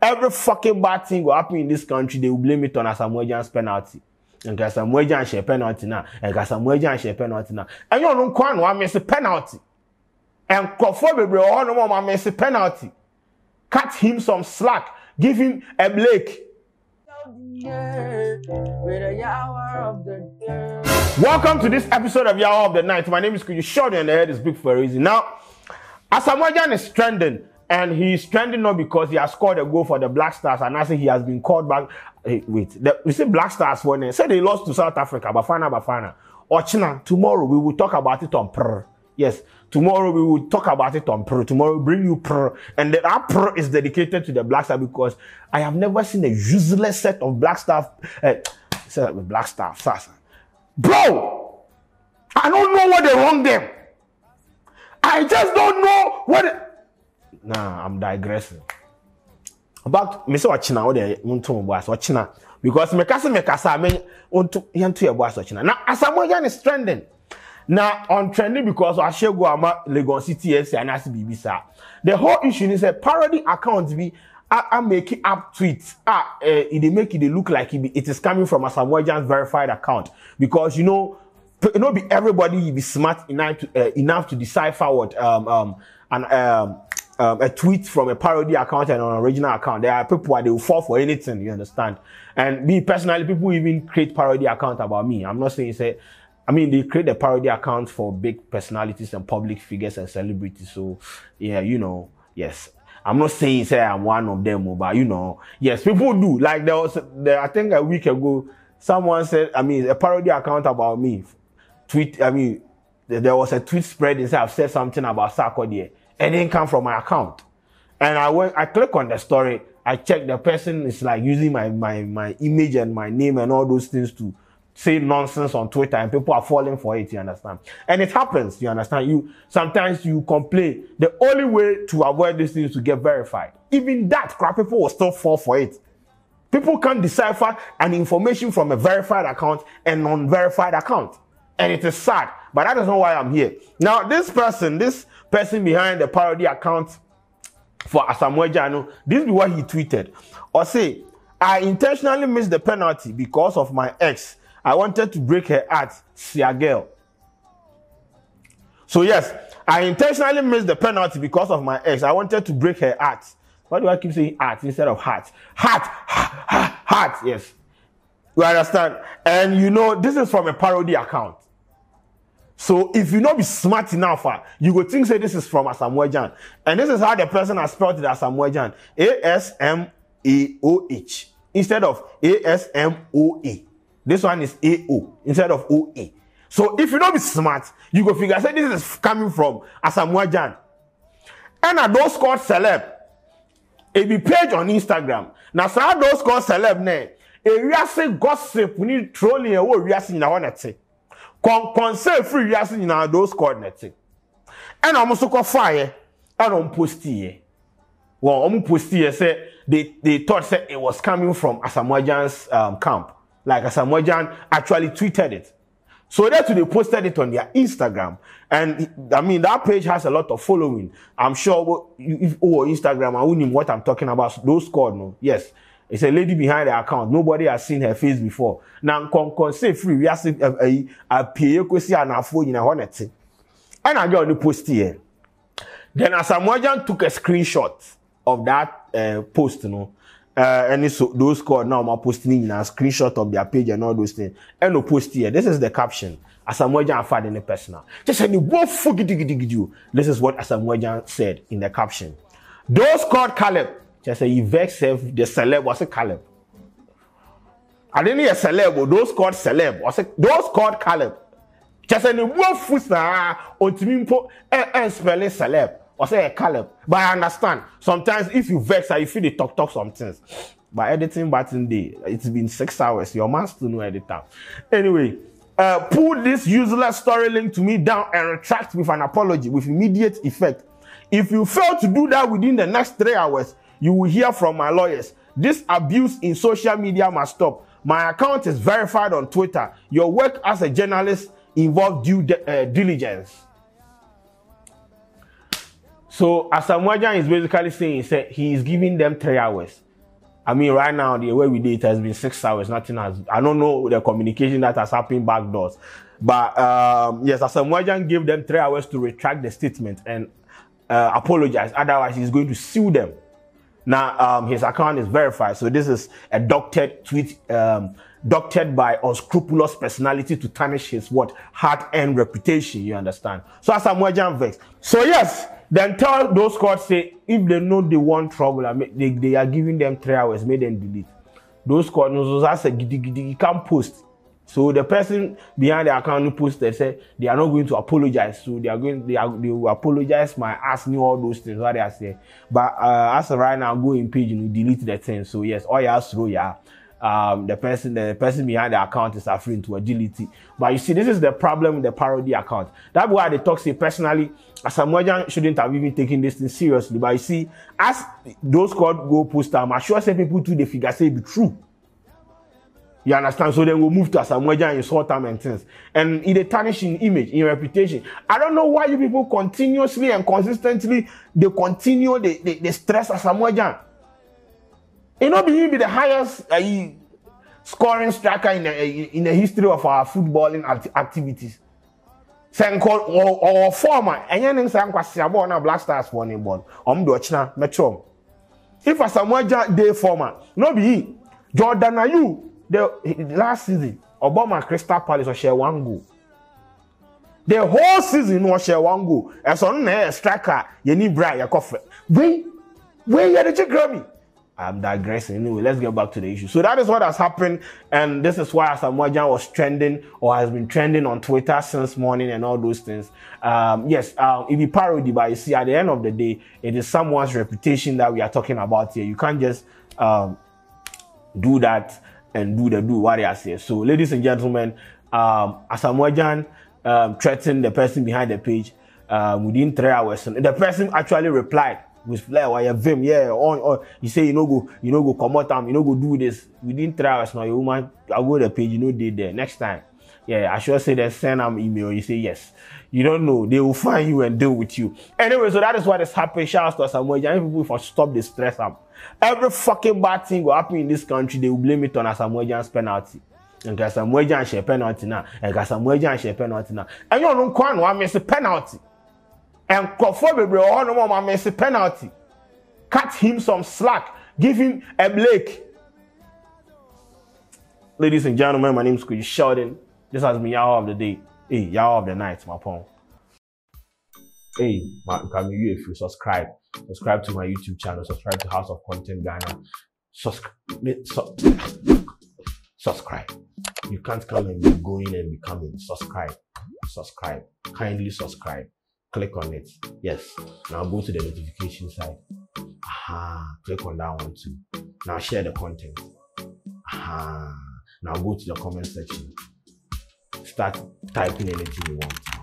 Every fucking bad thing will happen in this country, they will blame it on Asamoah Gyan's penalty. And Asamoah Gyan share penalty now. And Asamoah Gyan share penalty now. And you don't know I miss a penalty. And Kofobe bro, all the more miss a penalty. Cut him some slack. Give him a break. Welcome to this episode of Yawa of the Night. My name is Kuju. Short and the head is big for a reason. Now, Asamoah Gyan is trending. And he's trending now because he has scored a goal for the Black Stars. And I say he has been called back. Hey, wait, we see Black Stars for now. Said they lost to South Africa. Bafana Bafana. Ochina, tomorrow we will talk about it on Prr. Yes, tomorrow we will talk about it on Prr. Tomorrow we'll bring you Prr. And that our Prr is dedicated to the Black Stars because I have never seen a useless set of Black Stars. Set up with Black Stars. Bro! I don't know what they wrong them. I just don't know what... Nah, I'm digressing. But me say Ochina, what they want to boss Ochina because me kasa me want to yantu e boss Ochina. Now Asamoah Gyan is trending. Now on trending because Ashego Ama Lagos City FC and ASBB sir. The whole issue is a parody account be I'm making up tweets. They make it look like it is coming from Asamoah Gyan's verified account because you know. It not be everybody you be smart enough to decipher what a tweet from a parody account and an original account. There are people where they will fall for anything, you understand? And me personally, people even create parody accounts about me. I'm not saying say, I mean they create a parody account for big personalities and public figures and celebrities. So yeah, you know, yes. I'm not saying say I'm one of them, but you know, yes, people do. Like there was I think a week ago, someone said, I mean, a parody account about me. There was a tweet spread and said I've said something about Sarkodie. It didn't come from my account. And I click on the story, I check the person is like using my image and my name and all those things to say nonsense on Twitter and people are falling for it, you understand? And it happens, you understand? Sometimes you complain. The only way to avoid this is to get verified. Even that crap, people will still fall for it. People can't decipher an information from a verified account and non-verified account. And it is sad, but that is not why I'm here. Now, this person behind the parody account for Asamoah Gyan, this is what he tweeted. Or say, I intentionally missed the penalty because of my ex. I wanted to break her heart, see a girl. So yes, I intentionally missed the penalty because of my ex. I wanted to break her heart. Why do I keep saying heart instead of heart? Heart, heart, yes. You understand? And you know, this is from a parody account. So if you not be smart enough, you go think say this is from Asamoah Gyan. And this is how the person has spelled it, Asamoah Gyan. A-S-M-A-O-H instead of A-S-M-O-A. This one is A-O instead of O-A. So if you not be smart, you go figure, say this is coming from Asamoah Gyan. And a those called celeb, it be page on Instagram. Now, so those called celeb name. If you are saying gossip, we need trolling and what we are saying now, that's it. Concern free, we are saying now those coordinates. And I'm also called fire and I'm posting. Well, I'm posting, say they thought say it was coming from Asamoah Gyan's camp. Like Asamoah Gyan actually tweeted it. So that's when they posted it on their Instagram. And I mean, that page has a lot of following. I'm sure if over Instagram, I wouldn't know what I'm talking about. Those coordinates, no? Yes. It's a lady behind the account. Nobody has seen her face before. Now, say free. We have seen a PAC and a phone in a hornet. And I got on the post here. Then Asamoah Gyan took a screenshot of that post, you know. And so those called now are posting in a screenshot of their page and all those things. And no post here. This is the caption. Asamoah Gyan found any personal. Just any what fuck you. This is what Asamoah Gyan said in the caption. Those called Caleb. Just say, you vex the celeb, was a Caleb. I didn't hear celeb, but those called celeb, was those called Caleb. Just say, you won't foot on to and spelling celeb, or say a Caleb. But I understand, sometimes if you vex, you feel the talk something. But editing batting day, it's been 6 hours, your man still no editor. Anyway, pull this useless story link to me down and retract with an apology with immediate effect. If you fail to do that within the next 3 hours, you will hear from my lawyers. This abuse in social media must stop. My account is verified on Twitter. Your work as a journalist involves due diligence. So Asamoah Gyan is basically saying, he is giving them 3 hours. I mean, right now, the way we did it has been 6 hours. Nothing has, I don't know the communication that has happened back doors. But yes, Asamoah Gyan gave them 3 hours to retract the statement and apologize. Otherwise, he's going to sue them. Now, his account is verified. So this is a doctored tweet, doctored by unscrupulous personality to tarnish his what? Hard-earned reputation, you understand? So Asamoah Gyan vexed. So yes, then tell those courts, say, if they know they want trouble, I mean, they are giving them 3 hours, make them delete. Those courts, that's a giddy giddy, you can't post. So the person behind the account who posted said they are not going to apologize. So they are going, they will apologize, my ass knew all those things, what they are saying. But as of right now, go in page and delete the thing. So yes, all your through, yeah. The person behind the account is referring to agility. But you see, this is the problem with the parody account. That's why they talk, say, personally, Asamoah Gyan shouldn't have even taken this thing seriously. But you see, as those called go post time, I sure say people too, they figure say it be true. You understand? So then we'll move to Asamoah Gyan in short time and things. And in the tarnishing image, in reputation. I don't know why you people continuously and consistently, they stress Asamoah Gyan. You know, he'll be the highest scoring striker in the history of our footballing activities. Senko or former, and you know, Senko na Black Stars for him, but Omdochna, Metro. If Asamoah Gyan day former, no be Jordan Ayew, the last season, Obama Crystal Palace or share one goal. The whole season was share one goal. As on a striker, you need Brian, your coffee. Where you had a Grammy? I'm digressing. Anyway, let's get back to the issue. So that is what has happened, and this is why Asamoah Gyan was trending or has been trending on Twitter since morning and all those things. It be parody, but you see, at the end of the day, it is someone's reputation that we are talking about here. You can't just do that and do what they are saying. So, ladies and gentlemen, Asamoah Gyan threatened the person behind the page within 3 hours, and the person actually replied. With flair, or your vim, yeah, or you say you know go come out time, you know go do this within 3 hours now. Your woman, I go to the page, you know did there next time. Yeah, I sure say that send them email. You say yes, you don't know they will find you and deal with you. Anyway, so that is what is happening. Shout out to Asamoah Gyan. People for stop the stress up. Every fucking bad thing will happen in this country. They will blame it on Asamoah Gyan's penalty. And Asamoah Gyan share penalty now. And Asamoah Gyan share penalty now. And you don't know I miss a penalty. And Kofobe bro, all no more miss a penalty. Cut him some slack. Give him a break. Ladies and gentlemen, my name is Chris Sheldon. This has been Yawa of the Day. Hey, Yawa of the Night, my pong. Hey, can you if you subscribe? Subscribe to my YouTube channel. Subscribe to House of Content Ghana. Subscribe. You can't come and be going and be coming. Subscribe. Kindly subscribe. Click on it. Yes. Now go to the notification side. Click on that one too. Now share the content. Now go to the comment section. Start typing anything you want.